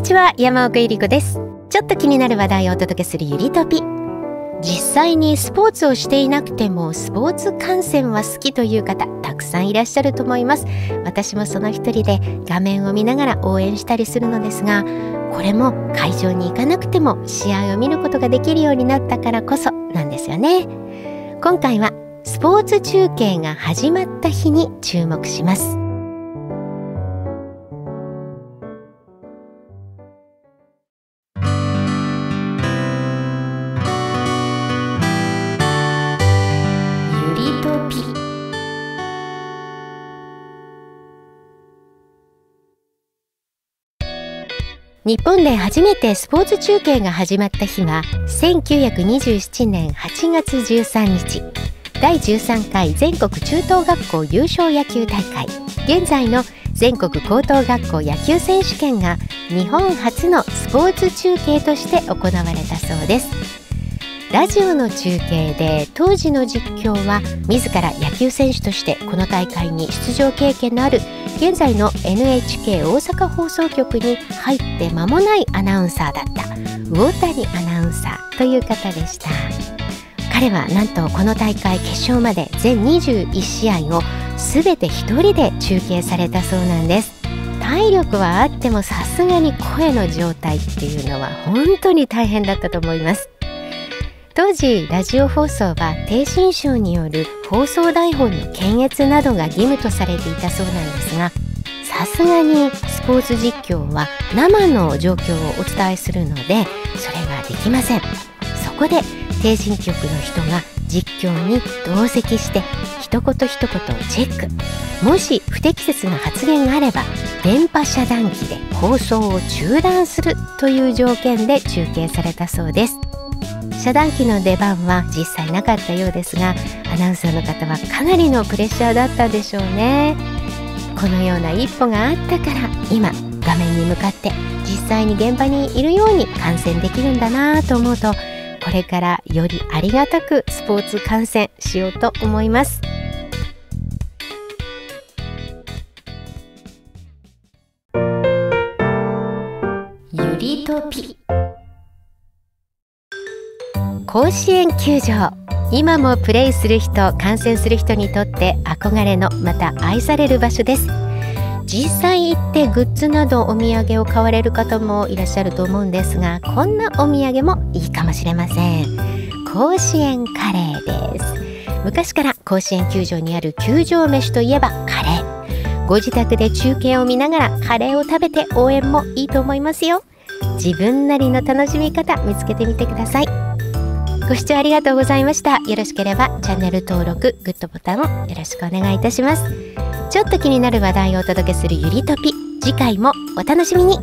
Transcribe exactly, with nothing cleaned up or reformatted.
にちは、山奥ゆり子です。ちょっと気になる話題をお届けするゆりとぴ。実際にスポーツをしていなくてもスポーツ観戦は好きという方、たくさんいらっしゃると思います。私もその一人で画面を見ながら応援したりするのですが、これも会場に行かなくても試合を見ることができるようになったからこそなんですよね。今回はスポーツ中継が始まった日に注目します。日本で初めてスポーツ中継が始まった日はせんきゅうひゃくにじゅうななねんはちがつじゅうさんにち、だいじゅうさんかい全国中等学校優勝野球大会、現在の全国高等学校野球選手権が日本初のスポーツ中継として行われたそうです。ラジオの中継で当時の実況は自ら野球選手としてこの大会に出場経験のある現在の エヌエイチケー 大阪放送局に入って間もないアナウンサーだった魚谷アナウンサーという方でした。彼はなんとこの大会決勝まで全にじゅういちしあいを全て一人で中継されたそうなんです。体力はあってもさすがに声の状態っていうのは本当に大変だったと思います。当時ラジオ放送は逓信省による放送台本の検閲などが義務とされていたそうなんですが、さすがにスポーツ実況は生の状況をお伝えするのでそれができません。そこで逓信局の人が実況に同席して一言一言をチェック、もし不適切な発言があれば電波遮断機で放送を中断するという条件で中継されたそうです。遮断機の出番は実際なかったようですが、アナウンサーの方はかなりのプレッシャーだったでしょうね。このような一歩があったから今画面に向かって実際に現場にいるように観戦できるんだなぁと思うと、これからよりありがたくスポーツ観戦しようと思います。ゆりとぴ。甲子園球場、今もプレーする人、観戦する人にとって憧れの、また愛される場所です。実際行ってグッズなどお土産を買われる方もいらっしゃると思うんですが、こんなお土産もいいかもしれません。甲子園カレーです。昔から甲子園球場にある球場飯といえばカレー。ご自宅で中継を見ながらカレーを食べて応援もいいと思いますよ。自分なりの楽しみ方見つけてみてください。ご視聴ありがとうございました。よろしければチャンネル登録、グッドボタンをよろしくお願いいたします。ちょっと気になる話題をお届けするゆりとぴ。次回もお楽しみに。